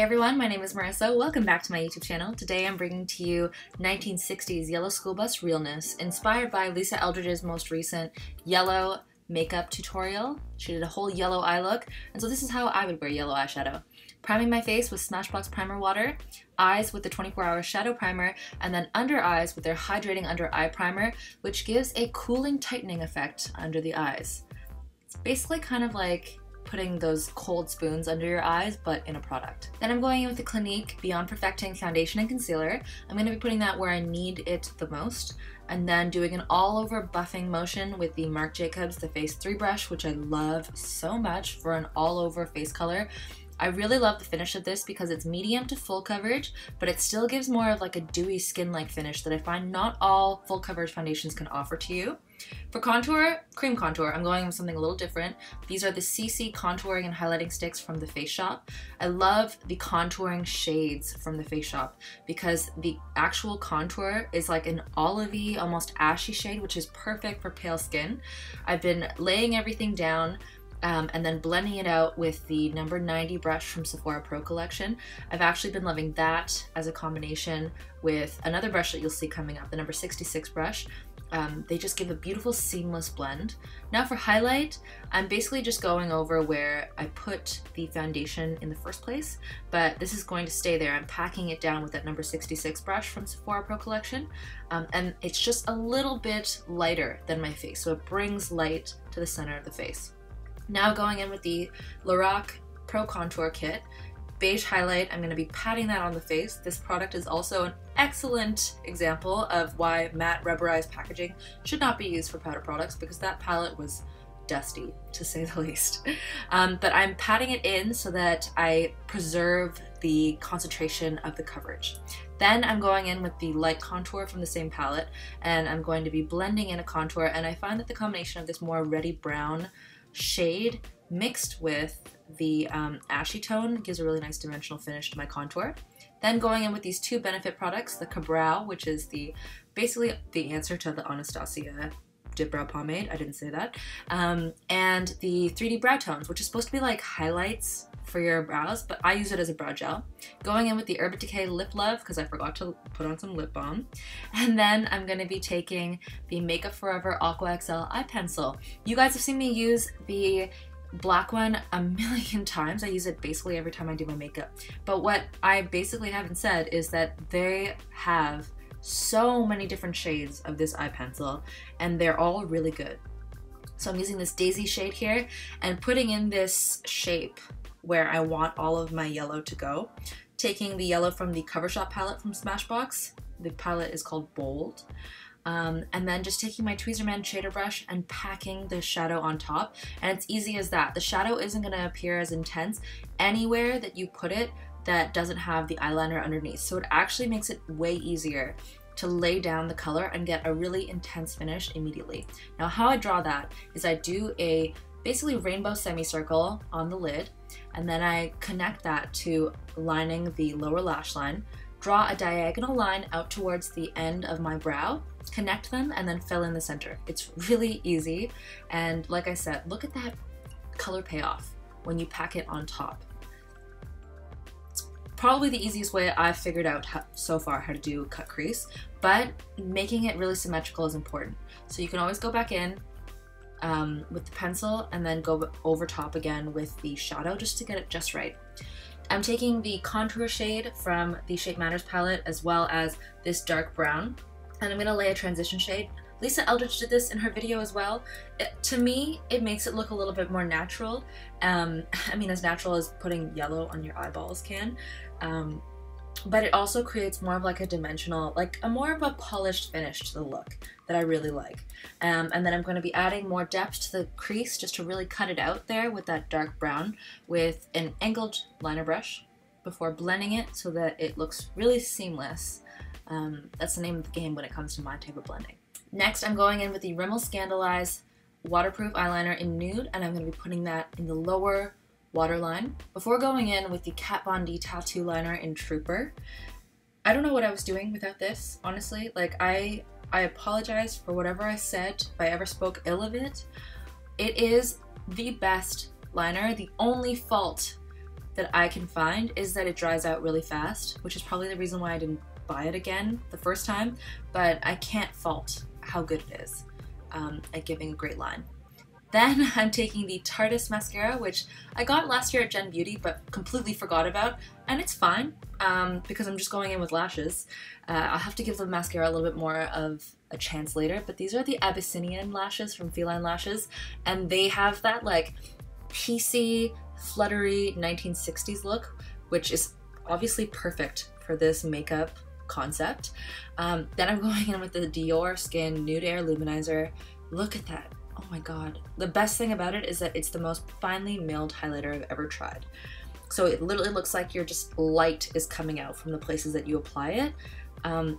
Hey everyone, my name is Marissa. Welcome back to my YouTube channel. Today I'm bringing to you 1960s Yellow School Bus Realness, inspired by Lisa Eldridge's most recent yellow makeup tutorial. She did a whole yellow eye look, and so this is how I would wear yellow eyeshadow. Priming my face with Smashbox Primer Water, eyes with the 24-hour shadow primer, and then under eyes with their hydrating under eye primer, which gives a cooling tightening effect under the eyes. It's basically kind of like putting those cold spoons under your eyes, but in a product. Then I'm going in with the Clinique Beyond Perfecting Foundation and Concealer. I'm gonna be putting that where I need it the most, and then doing an all over buffing motion with the Marc Jacobs The Face 3 brush, which I love so much for an all over face color. I really love the finish of this because it's medium to full coverage, but it still gives more of like a dewy skin-like finish that I find not all full coverage foundations can offer to you. For contour, cream contour, I'm going with something a little different. These are the CC contouring and highlighting sticks from the Face Shop. I love the contouring shades from the Face Shop because the actual contour is like an olivey, almost ashy shade, which is perfect for pale skin. I've been laying everything down and then blending it out with the number 90 brush from Sephora Pro Collection. I've actually been loving that as a combination with another brush that you'll see coming up, the number 66 brush. They just give a beautiful seamless blend. Now for highlight, I'm basically just going over where I put the foundation in the first place, but this is going to stay there. I'm packing it down with that number 66 brush from Sephora Pro Collection, and it's just a little bit lighter than my face, so it brings light to the center of the face. Now going in with the Lorac Pro Contour Kit, beige highlight, I'm gonna be patting that on the face. This product is also an excellent example of why matte rubberized packaging should not be used for powder products, because that palette was dusty, to say the least. But I'm patting it in so that I preserve the concentration of the coverage. Then I'm going in with the light contour from the same palette, and I'm going to be blending in a contour, and I find that the combination of this more reddy brown shade mixed with the ashy tone gives a really nice dimensional finish to my contour. Then going in with these two Benefit products, the Ka-Brow, which is basically the answer to the Anastasia Dipbrow Pomade, I didn't say that, and the 3D Brow Tones, which is supposed to be like highlights for your brows, but I use it as a brow gel. Going in with the Urban Decay Lip Love, because I forgot to put on some lip balm. And then I'm gonna be taking the Makeup Forever Aqua XL Eye Pencil. You guys have seen me use the black one a million times. I use it basically every time I do my makeup. But what I basically haven't said is that they have so many different shades of this eye pencil, and they're all really good. So I'm using this Daisy shade here and putting in this shape where I want all of my yellow to go. Taking the yellow from the Cover Shot palette from Smashbox, the palette is called Bold. And then just taking my Tweezerman shader brush and packing the shadow on top, and it's easy as that. The shadow isn't going to appear as intense anywhere that you put it that doesn't have the eyeliner underneath, so it actually makes it way easier to lay down the color and get a really intense finish immediately. Now how I draw that is I do a basically rainbow semicircle on the lid, and then I connect that to lining the lower lash line, draw a diagonal line out towards the end of my brow, connect them, and then fill in the center. It's really easy, and like I said, look at that color payoff when you pack it on top. It's probably the easiest way I've figured out so far how to do cut crease, but making it really symmetrical is important. So you can always go back in with the pencil and then go over top again with the shadow just to get it just right. I'm taking the contour shade from the Shape Matters palette as well as this dark brown, and I'm gonna lay a transition shade. Lisa Eldridge did this in her video as well. To me, it makes it look a little bit more natural. I mean, as natural as putting yellow on your eyeballs can, but it also creates more of like a dimensional, like a more of a polished finish to the look that I really like. And then I'm gonna be adding more depth to the crease just to really cut it out there with that dark brown with an angled liner brush before blending it so that it looks really seamless. That's the name of the game when it comes to my type of blending. Next, I'm going in with the Rimmel ScandalEyes Waterproof Eyeliner in Nude, and I'm going to be putting that in the lower waterline. Before going in with the Kat Von D Tattoo Liner in Trooper. I don't know what I was doing without this, honestly. Like, I apologize for whatever I said if I ever spoke ill of it. It is the best liner. The only fault that I can find is that it dries out really fast, which is probably the reason why I didn't buy it again the first time, but I can't fault how good it is at giving a great line. Then I'm taking the Tarteist mascara, which I got last year at Gen Beauty but completely forgot about, and it's fine because I'm just going in with lashes. I'll have to give the mascara a little bit more of a chance later, but these are the Abyssinian lashes from Feline Lashes, and they have that like piecey, fluttery 1960s look, which is obviously perfect for this makeup concept. Then I'm going in with the Dior Skin Nude Air Luminizer. Look at that. Oh my god. The best thing about it is that it's the most finely milled highlighter I've ever tried. So it literally looks like your just light is coming out from the places that you apply it.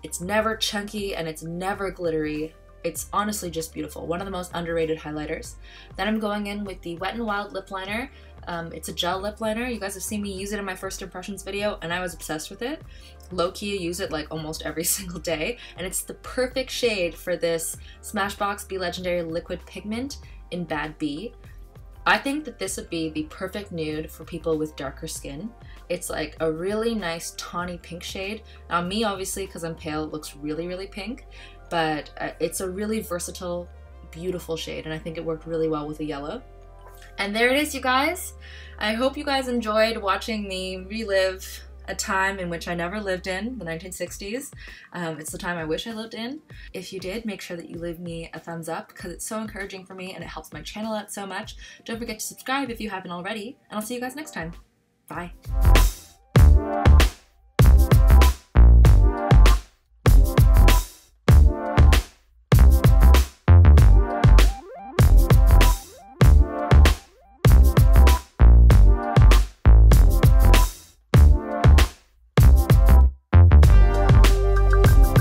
It's never chunky and it's never glittery. It's honestly just beautiful. One of the most underrated highlighters. Then I'm going in with the Wet n Wild lip liner. It's a gel lip liner. You guys have seen me use it in my first impressions video and I was obsessed with it. Low-key, I use it like almost every single day, and it's the perfect shade for this Smashbox Be Legendary Liquid Pigment in Bad B. I think that this would be the perfect nude for people with darker skin. It's like a really nice tawny pink shade. Now me, obviously, because I'm pale, it looks really, really pink, but it's a really versatile, beautiful shade, and I think it worked really well with the yellow. And there it is, you guys. I hope you guys enjoyed watching me relive a time in which I never lived in, the 1960s. It's the time I wish I lived in. If you did, make sure that you leave me a thumbs up because it's so encouraging for me and it helps my channel out so much. Don't forget to subscribe if you haven't already, and I'll see you guys next time. Bye.